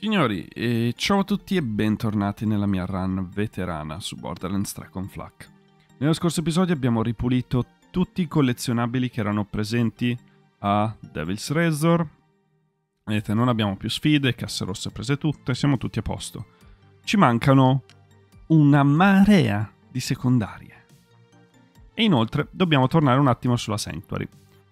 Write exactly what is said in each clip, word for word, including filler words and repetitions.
Signori, eh, ciao a tutti e bentornati nella mia run veterana su Borderlands tre con Fl four k. Nello scorso episodio abbiamo ripulito tutti i collezionabili che erano presenti a Devil's Razor. Vedete, non abbiamo più sfide, casse rosse prese tutte, siamo tutti a posto. Ci mancano una marea di secondarie. E inoltre dobbiamo tornare un attimo sulla Sanctuary.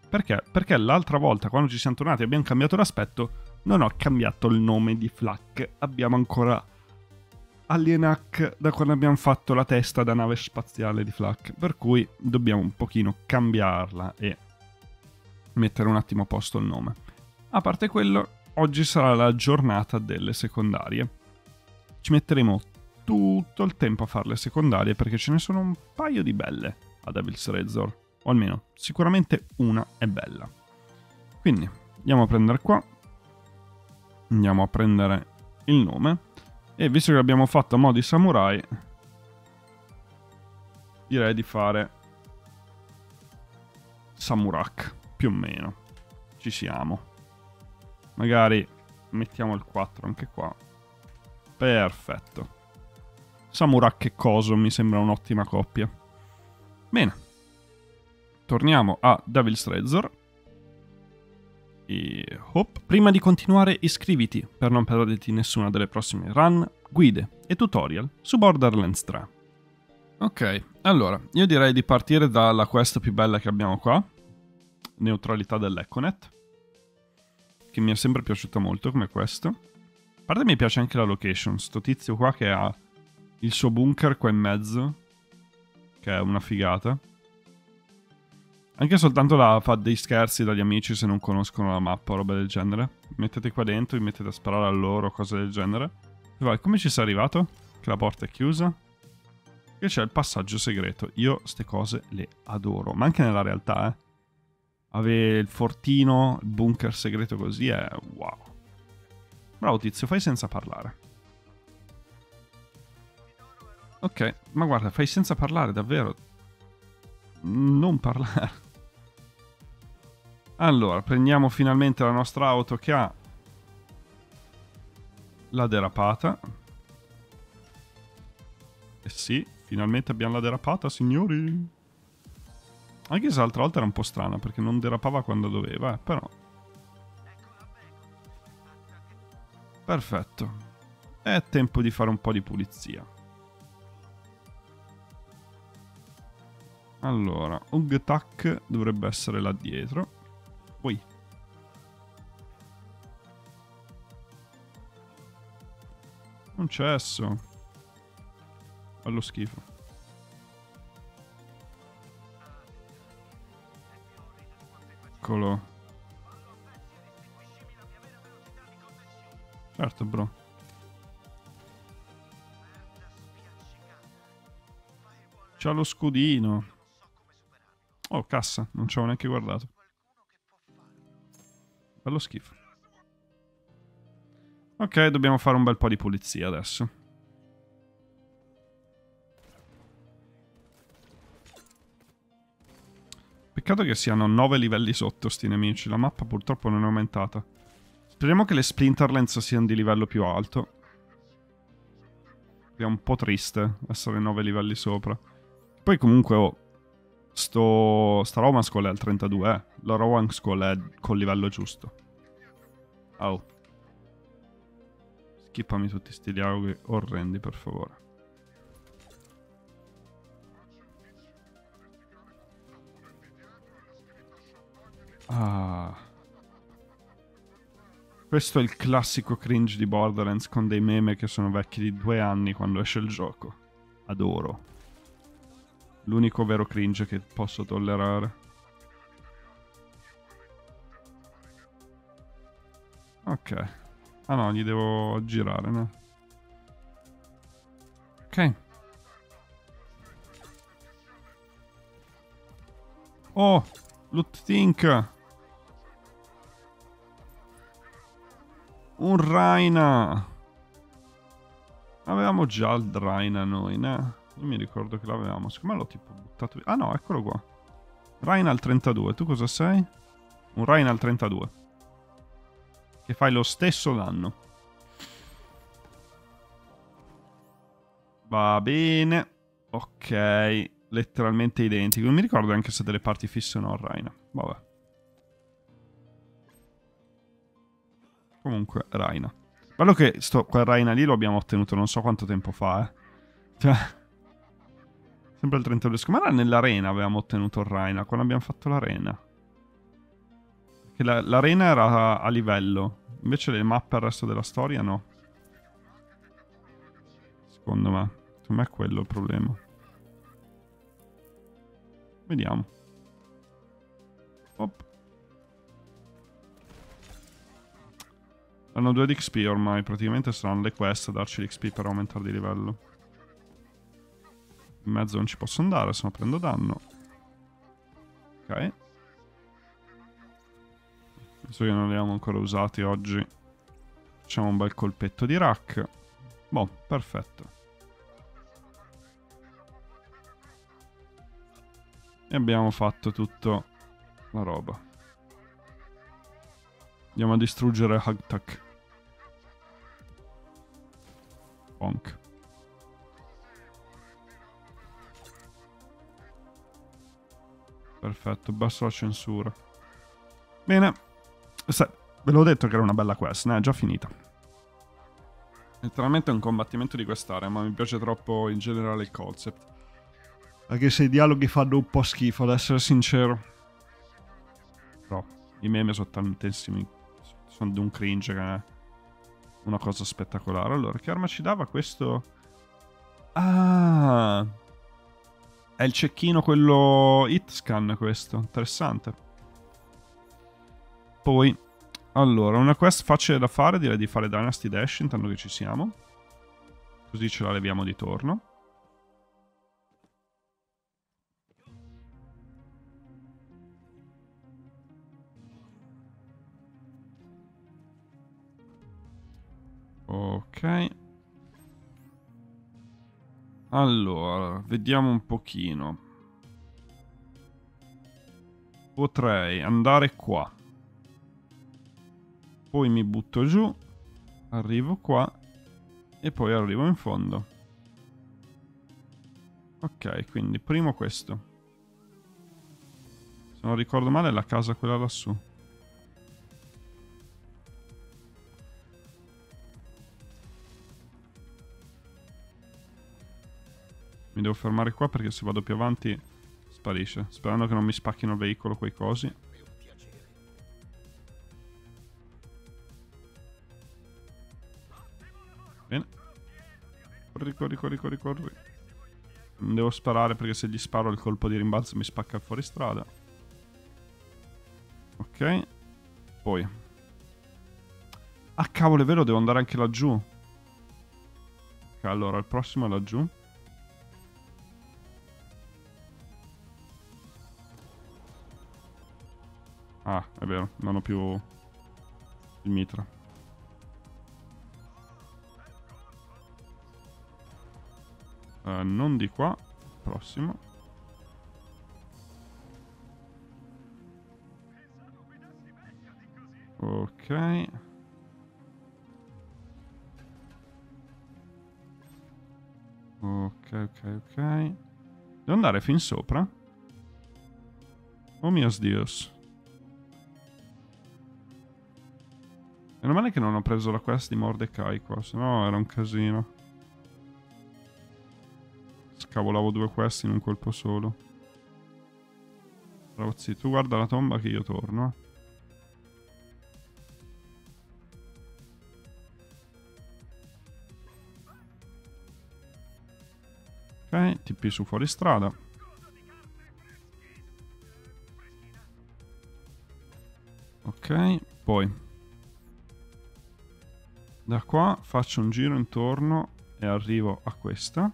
Perché? Perché l'altra volta, quando ci siamo tornati e abbiamo cambiato l'aspetto, non ho cambiato il nome di Fl four k, abbiamo ancora Alienac da quando abbiamo fatto la testa da nave spaziale di Fl four k, per cui dobbiamo un pochino cambiarla e mettere un attimo a posto il nome. A parte quello, oggi sarà la giornata delle secondarie. Ci metteremo tutto il tempo a fare le secondarie perché ce ne sono un paio di belle a Devil's Razor, o almeno sicuramente una è bella. Quindi andiamo a prendere qua. Andiamo a prendere il nome. E visto che l'abbiamo fatto a mo' di samurai, direi di fare Samurak, più o meno. Ci siamo. Magari mettiamo il quattro anche qua. Perfetto. Samurak e coso mi sembra un'ottima coppia. Bene. Torniamo a Devil's Razor. E hop. Prima di continuare iscriviti per non perderti nessuna delle prossime run, guide e tutorial su Borderlands tre. Ok, allora, io direi di partire dalla quest più bella che abbiamo qua, Neutralità dell'Econet, che mi è sempre piaciuta molto come quest. A parte mi piace anche la location, sto tizio qua che ha il suo bunker qua in mezzo, che è una figata. Anche soltanto la fa dei scherzi dagli amici se non conoscono la mappa o roba del genere. Mi mettete qua dentro, vi mettete a sparare a loro, cose del genere. E vai, come ci sei arrivato? Che la porta è chiusa. Che c'è il passaggio segreto. Io ste cose le adoro, ma anche nella realtà, eh. Avere il fortino, il bunker segreto così è wow. Bravo tizio, fai senza parlare. Ok, ma guarda, fai senza parlare davvero. Non parlare. Allora, prendiamo finalmente la nostra auto che ha la derapata. Eh sì, finalmente abbiamo la derapata, signori. Anche se l'altra volta era un po' strana, perché non derapava quando doveva, eh, però. Perfetto. È tempo di fare un po' di pulizia. Allora, Hagtak dovrebbe essere là dietro. Poi. Non c'è esso. Allo schifo. Eccolo. Certo, bro. C'ha lo scudino. Oh, cassa, non ci avevo neanche guardato. Bello schifo. Ok, dobbiamo fare un bel po' di pulizia adesso. Peccato che siano nove livelli sotto sti nemici. La mappa purtroppo non è aumentata. Speriamo che le Splinterlands siano di livello più alto. È un po' triste essere nove livelli sopra. Poi comunque ho... Oh, Sto... sta Roman's Call è al trentadue, eh. La Roman's Call è col livello giusto. Au. Schippami tutti sti dialoghi orrendi, per favore. Ah. Questo è il classico cringe di Borderlands con dei meme che sono vecchi di due anni quando esce il gioco. Adoro. L'unico vero cringe che posso tollerare. Ok. Ah no, gli devo girare, no? Ok. Oh! Loot Think! Un Raina! Avevamo già il Raina noi, no? Non mi ricordo che l'avevamo, siccome l'ho tipo buttato via. Ah no, eccolo qua. Raina al trentadue, tu cosa sei? Un Raina al trentadue. Che fai lo stesso danno. Va bene. Ok. Letteralmente identico. Non mi ricordo neanche se delle parti fisse o no, Raina. Vabbè. Comunque, Raina. Bello che sto, quel Raina lì lo abbiamo ottenuto non so quanto tempo fa, eh. Cioè... Sempre il trentadue. Ma era nell'arena avevamo ottenuto il Raina. Quando abbiamo fatto l'arena. Che l'arena la, era a livello. Invece le mappe al resto della storia no. Secondo me. Secondo me è quello il problema. Vediamo. Op. Hanno due di X P ormai. Praticamente saranno le quest a darci l'X P per aumentare di livello. In mezzo non ci posso andare, se no prendo danno. Ok. Penso che non li abbiamo ancora usati oggi. Facciamo un bel colpetto di rack. Boh, perfetto. E abbiamo fatto tutta la roba. Andiamo a distruggere Hagtak. Bonk. Perfetto, basta la censura. Bene. Se, ve l'ho detto che era una bella quest, ne è già finita. Letteralmente è un combattimento di quest'area, ma mi piace troppo in generale il concept. Anche se i dialoghi fanno un po' schifo, ad essere sincero. Però i meme sono tantissimi, sono di un cringe che è una cosa spettacolare. Allora, che arma ci dava questo? Ah! È il cecchino quello hit scan questo, interessante. Poi, allora, una quest facile da fare, direi di fare Dynasty Dash intanto che ci siamo. Così ce la leviamo di torno. Ok. Allora, vediamo un pochino. Potrei andare qua. Poi mi butto giù, arrivo qua e poi arrivo in fondo. Ok, quindi primo questo. Se non ricordo male è la casa quella lassù. Mi devo fermare qua perché se vado più avanti sparisce. Sperando che non mi spacchino il veicolo quei cosi. Corri, corri, corri, corri, corri. Non devo sparare perché se gli sparo il colpo di rimbalzo mi spacca fuori strada. Ok. Poi. Ah cavolo, è vero, devo andare anche laggiù. Ok, allora, il prossimo è laggiù. Ah, è vero, non ho più il mitra. Uh, non di qua. Prossimo. Ok. Ok, ok, ok. Devo andare fin sopra? Oh mio Dios. Meno male che non ho preso la quest di Mordecai qua, sennò era un casino. Cavolavo due quest in un colpo solo. Ragazzi, tu guarda la tomba che io torno. Ok, T P su fuoristrada. Ok, poi da qua faccio un giro intorno e arrivo a questa.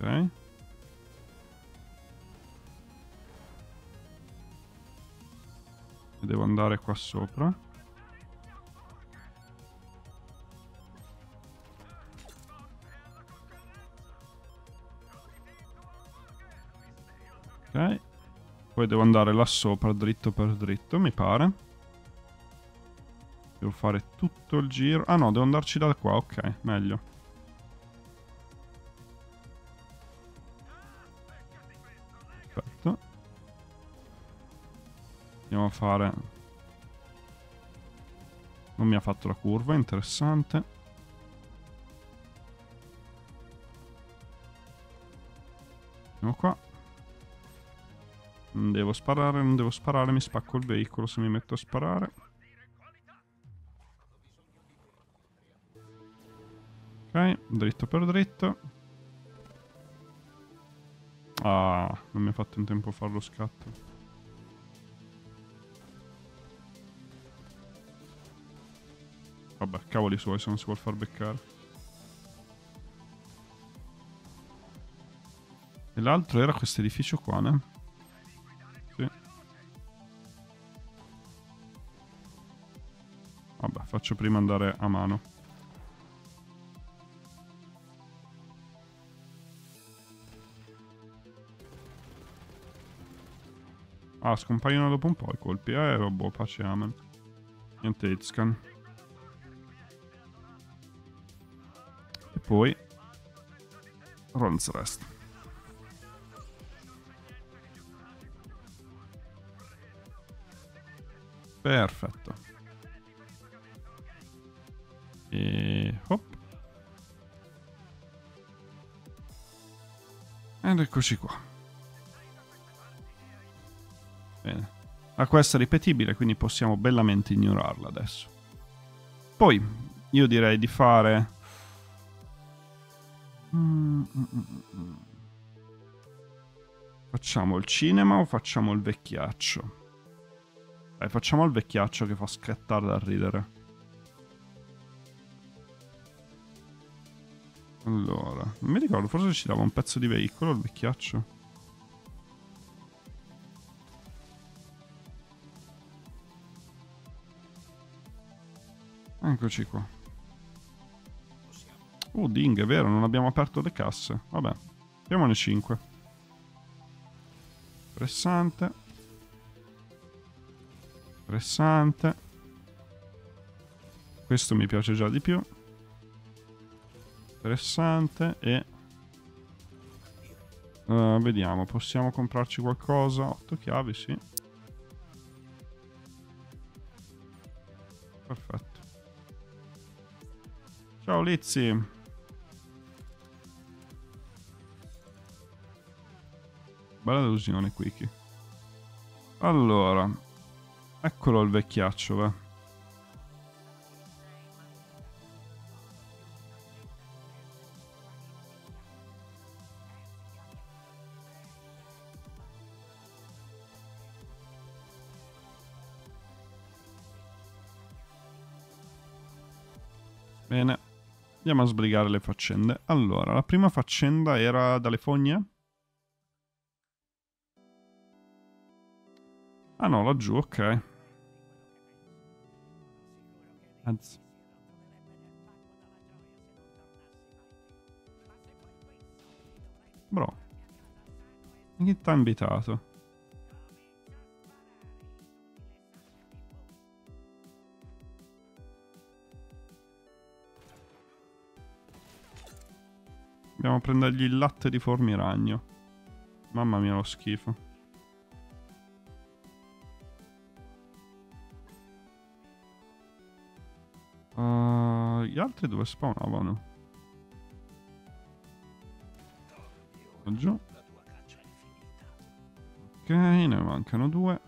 Ok. Devo andare qua sopra. Ok. Poi devo andare là sopra, dritto per dritto, mi pare. Devo fare tutto il giro. Ah no, devo andarci da qua, ok, meglio. Perfetto. Andiamo a fare... Non mi ha fatto la curva, interessante. Andiamo qua. Non devo sparare, non devo sparare, mi spacco il veicolo se mi metto a sparare. Ok, dritto per dritto. Ah, non mi ha fatto in tempo a fare lo scatto. Vabbè, cavoli suoi se non si vuol far beccare. E l'altro era questo edificio qua, né? Sì. Vabbè, faccio prima andare a mano. Ah, scompaiono dopo un po' i colpi. Eh, vabbè, pace amen. Niente hitscan. E poi... Ron's rest. Perfetto. E hop. Ed eccoci qua. Bene. La quest è ripetibile, quindi possiamo bellamente ignorarla adesso. Poi, io direi di fare... Mm, mm, mm, mm. Facciamo il cinema o facciamo il vecchiaccio? Dai, facciamo il vecchiaccio che fa scattare da ridere. Allora, non mi ricordo, forse ci dava un pezzo di veicolo il vecchiaccio. Eccoci qua. Oh, ding, è vero, non abbiamo aperto le casse. Vabbè, abbiamone cinque. Interessante. Interessante. Questo mi piace già di più. Interessante. E uh, vediamo, possiamo comprarci qualcosa? Otto chiavi, sì. Perfetto. Ciao Lizzy. Bella delusione, Quiki. Allora, eccolo il vecchiaccio, va. Bene, andiamo a sbrigare le faccende. Allora, la prima faccenda era dalle fogne? Ah no, laggiù, ok. Anzi. Bro. Chi t'ha invitato? Dobbiamo a prendergli il latte di formiragno. Mamma mia, lo schifo. Uh, gli altri dove spawnavano? Giù. Ok, ne mancano due.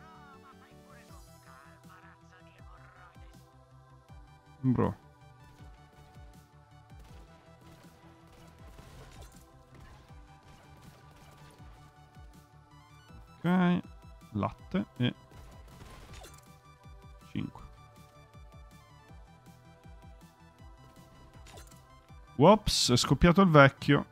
Bro. Ok, latte e cinque. Whoops, è scoppiato il vecchio.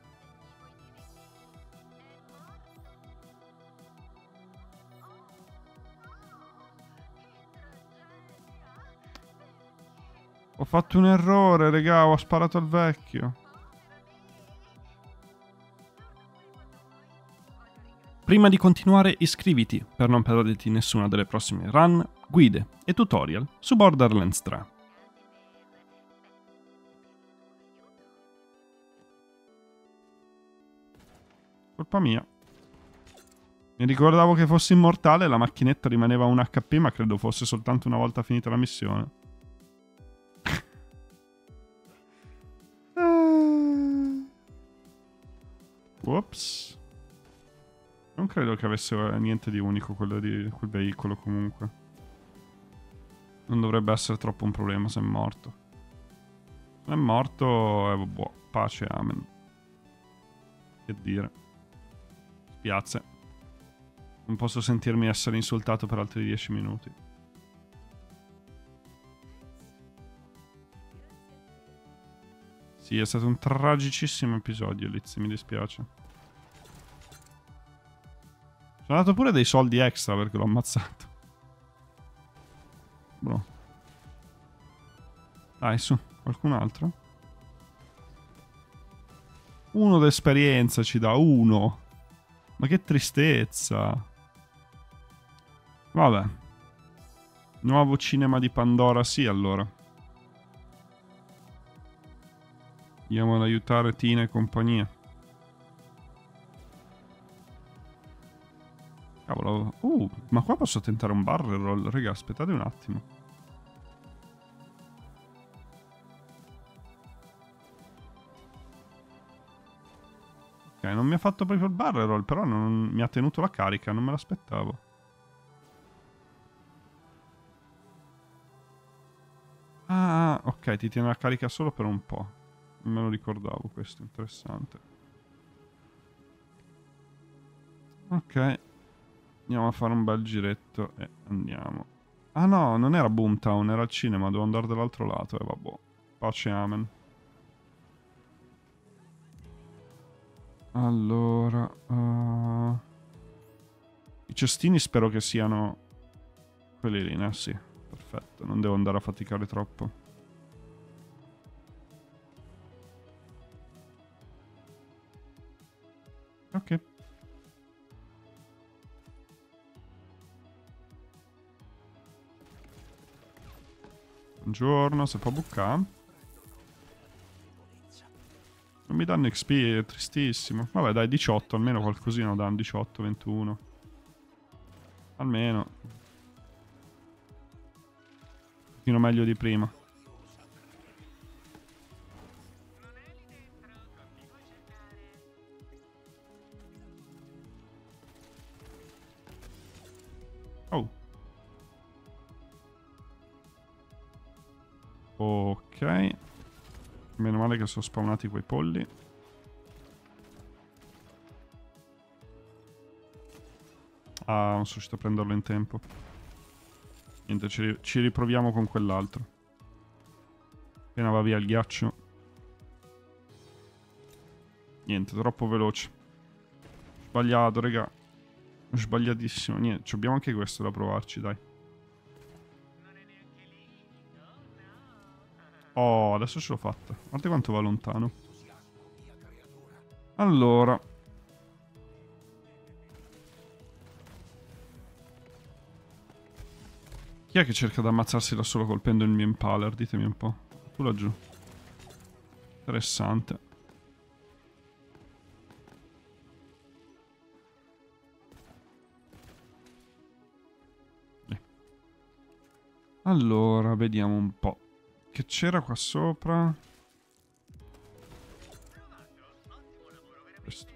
Ho fatto un errore, raga, ho sparato al vecchio. Prima di continuare iscriviti per non perderti nessuna delle prossime run, guide e tutorial su Borderlands tre. Colpa mia. Mi ricordavo che fossi immortale e la macchinetta rimaneva un acca pi, ma credo fosse soltanto una volta finita la missione. Ops. Non credo che avesse niente di unico quello di quel veicolo comunque. Non dovrebbe essere troppo un problema se è morto. Se è morto, eh, boh, pace, amen. Che dire. Spiazze. Non posso sentirmi essere insultato per altri dieci minuti. Sì, è stato un tragicissimo episodio, Lizzy, mi dispiace. Ci hanno dato pure dei soldi extra perché l'ho ammazzato. Boh. Dai, su, qualcun altro? Uno d'esperienza ci dà, uno. Ma che tristezza. Vabbè. Nuovo cinema di Pandora, sì, allora. Andiamo ad aiutare Tina e compagnia. Cavolo, uh, ma qua posso tentare un barrel roll, raga, aspettate un attimo. Ok, non mi ha fatto proprio il barrel roll, però non mi ha tenuto la carica, non me l'aspettavo. Ah, ok, ti tiene la carica solo per un po'. Non me lo ricordavo questo, interessante. Ok. Andiamo a fare un bel giretto e andiamo. Ah no, non era Boomtown, era il cinema, dovevo andare dall'altro lato e eh, vabbè. Pace amen. Allora... Uh... I cestini spero che siano... quelli lì, eh? Sì, perfetto, non devo andare a faticare troppo. Ok. Buongiorno, se fa bucca. Non mi danno X P, è tristissimo. Vabbè dai, diciotto, almeno qualcosina danno, diciotto, ventuno. Almeno. Un pochino meglio di prima. Ok. Meno male che sono spawnati quei polli. Ah, non sono riuscito a prenderlo in tempo. Niente, ci, ri ci riproviamo con quell'altro. Appena va via il ghiaccio. Niente, troppo veloce. Sbagliato, raga. Sbagliatissimo. Niente, ci abbiamo anche questo da provarci, dai. Oh, adesso ce l'ho fatta. Guarda quanto va lontano. Allora. Chi è che cerca di ammazzarsi da solo colpendo il mio Impaler? Ditemi un po'. Tu laggiù. Interessante. Eh. Allora, vediamo un po'. Che c'era qua sopra? Questo.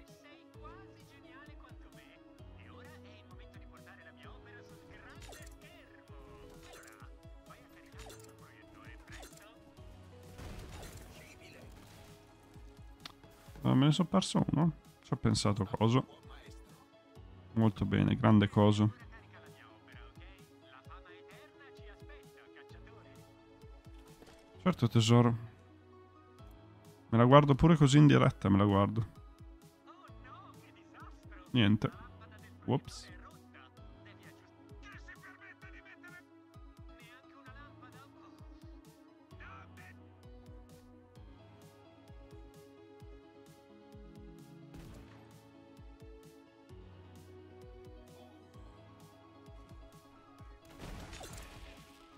Ah, me ne sono perso uno. Ci ho pensato coso. Molto bene, grande coso. Certo tesoro. Me la guardo pure così in diretta, me la guardo. Niente. Ops.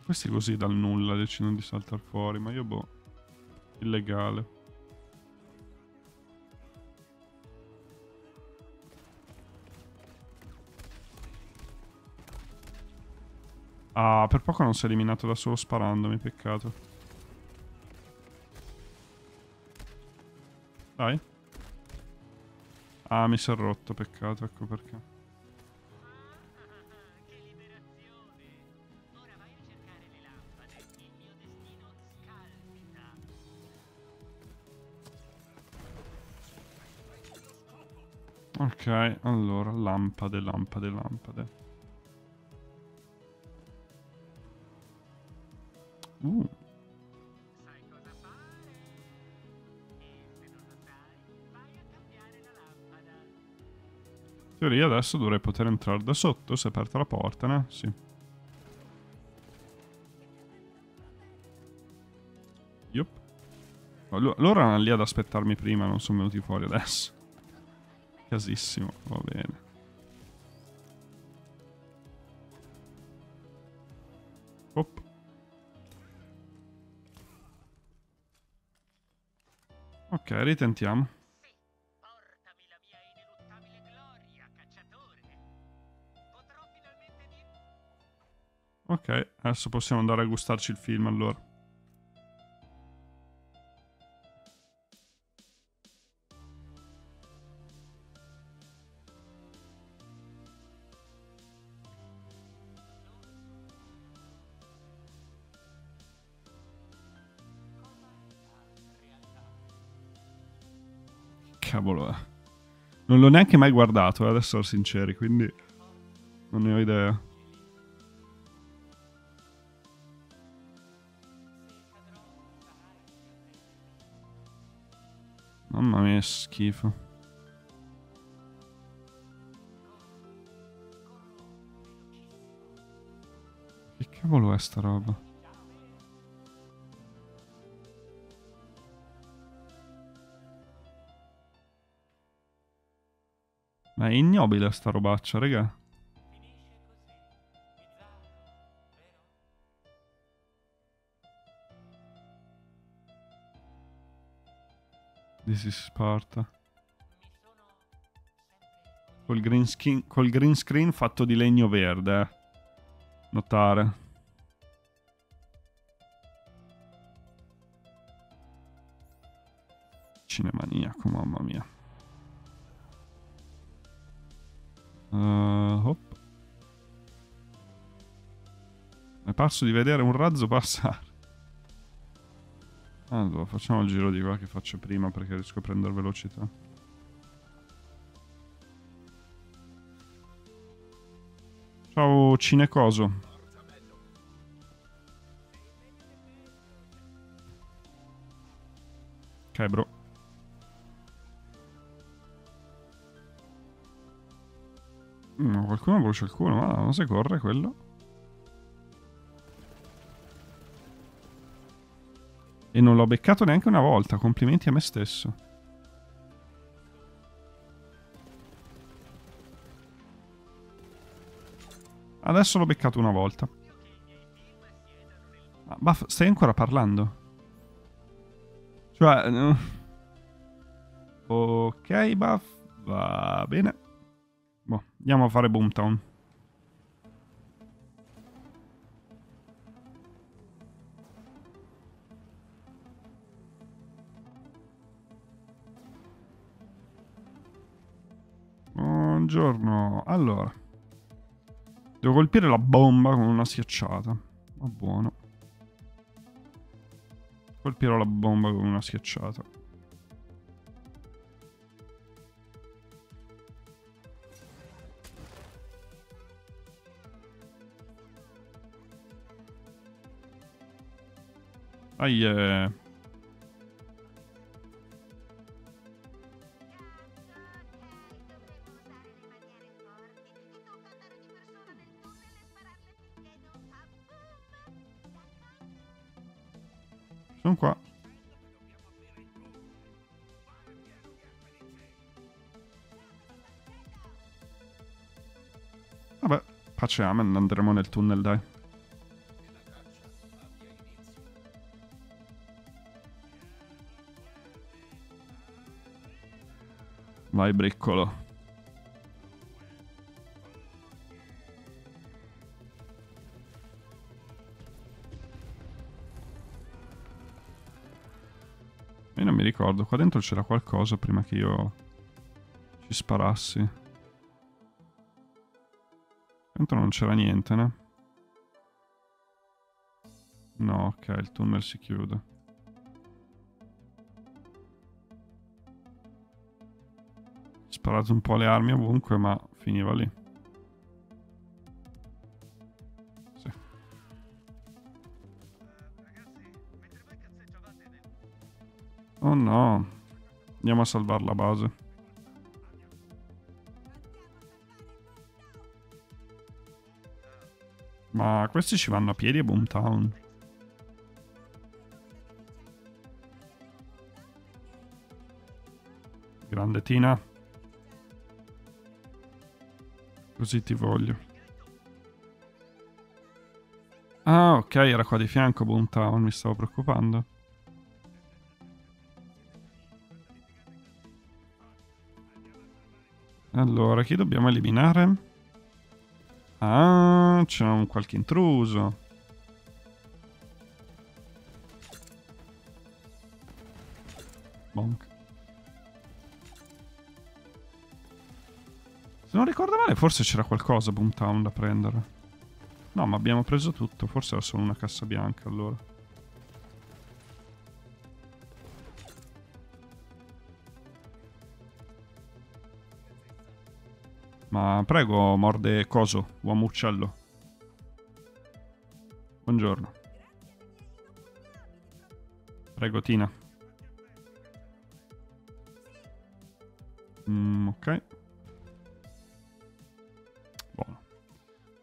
Questi così dal nulla decidono di saltare fuori, ma io boh. Illegale. Ah, per poco non si è eliminato da solo sparandomi, peccato. Dai. Ah, mi si è rotto, peccato, ecco perché. Che liberazione. Ora vai a cercare le lampade, il mio destino scalpita. Ok, allora, lampade, lampade, lampade. Uh. Sai cosa fare? E se non lo sai, vai a cambiare la lampada. In teoria adesso dovrei poter entrare da sotto, si è aperta la porta, no? Sì. Yup. Loro erano lì ad aspettarmi prima, non sono venuti fuori adesso. Casissimo, va bene. Op. Ok, ritentiamo. Sì, portami la mia ineluttabile gloria, cacciatore. Potrò finalmente dire... Ok, adesso possiamo andare a gustarci il film, allora. Cavolo, eh. Non l'ho neanche mai guardato, eh, ad essere sinceri, quindi non ne ho idea. Mamma mia, schifo. Che cavolo è sta roba? Ma è ignobile sta robaccia, raga. This is Sparta. Col green skin, col green screen fatto di legno verde, eh. Notare. Cinemaniaco, mamma mia. Uh, hop. Mi è parso di vedere un razzo passare. Allora, facciamo il giro di qua che faccio prima perché riesco a prendere velocità. Ciao Cinecoso. Ok bro. Mm, qualcuno brucia il culo, ma non si corre quello. E non l'ho beccato neanche una volta, complimenti a me stesso. Adesso l'ho beccato una volta. Ma Buff, stai ancora parlando? Cioè... No. Ok Buff, va bene. Boh, andiamo a fare Boomtown. Buongiorno. Allora, devo colpire la bomba con una schiacciata. Ma buono. Colpirò la bomba con una schiacciata. Aie. Sono qua. Vabbè, pace amen, andremo nel tunnel, dai. Vai, briccolo. Io non mi ricordo. Qua dentro c'era qualcosa prima che io ci sparassi. Dentro non c'era niente, né? No, ok, il tunnel si chiude. Sparato un po' le armi ovunque, ma finiva lì. Sì. Oh no. Andiamo a salvare la base. Ma questi ci vanno a piedi a Boomtown. Grande Tina. Così ti voglio. Ah, ok, era qua di fianco Boomtown, mi stavo preoccupando. Allora, chi dobbiamo eliminare? Ah, c'è un qualche intruso. Bonk. Se non ricordo male, forse c'era qualcosa Boomtown da prendere. No, ma abbiamo preso tutto. Forse era solo una cassa bianca, allora. Ma prego, morde coso, uomo uccello. Buongiorno. Prego, Tina. Mm, ok.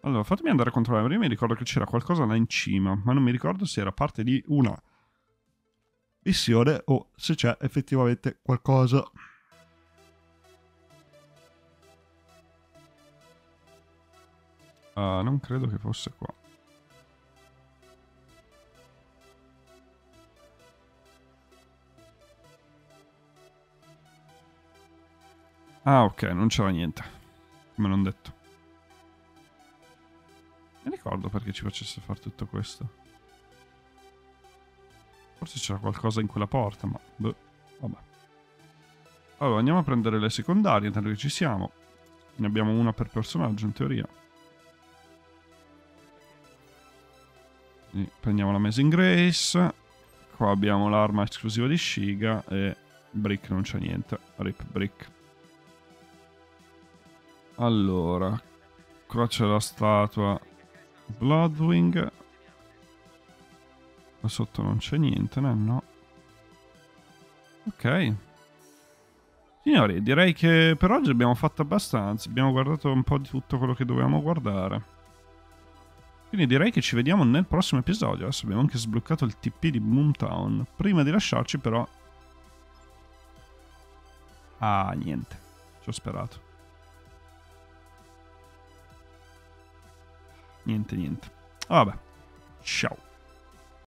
Allora, fatemi andare a controllare. Io mi ricordo che c'era qualcosa là in cima, ma non mi ricordo se era parte di una missione o se c'è effettivamente qualcosa. Uh, non credo che fosse qua. Ah, ok, non c'era niente, come non detto. Non ricordo perché ci facesse fare tutto questo. Forse c'era qualcosa in quella porta, ma... Beh, vabbè. Allora, andiamo a prendere le secondarie, tanto che ci siamo. Ne abbiamo una per personaggio, in teoria. Quindi prendiamo la Amazing Grace. Qua abbiamo l'arma esclusiva di Shiga e... Brick non c'è niente. Rip Brick. Allora... Qua c'è la statua... Bloodwing. Qua sotto non c'è niente, né? No. Ok. Signori, direi che per oggi abbiamo fatto abbastanza. Abbiamo guardato un po' di tutto quello che dovevamo guardare. Quindi direi che ci vediamo nel prossimo episodio. Adesso abbiamo anche sbloccato il T P di Boomtown. Prima di lasciarci però... Ah, niente. Ci ho sperato. Niente, niente. Vabbè. Ciao.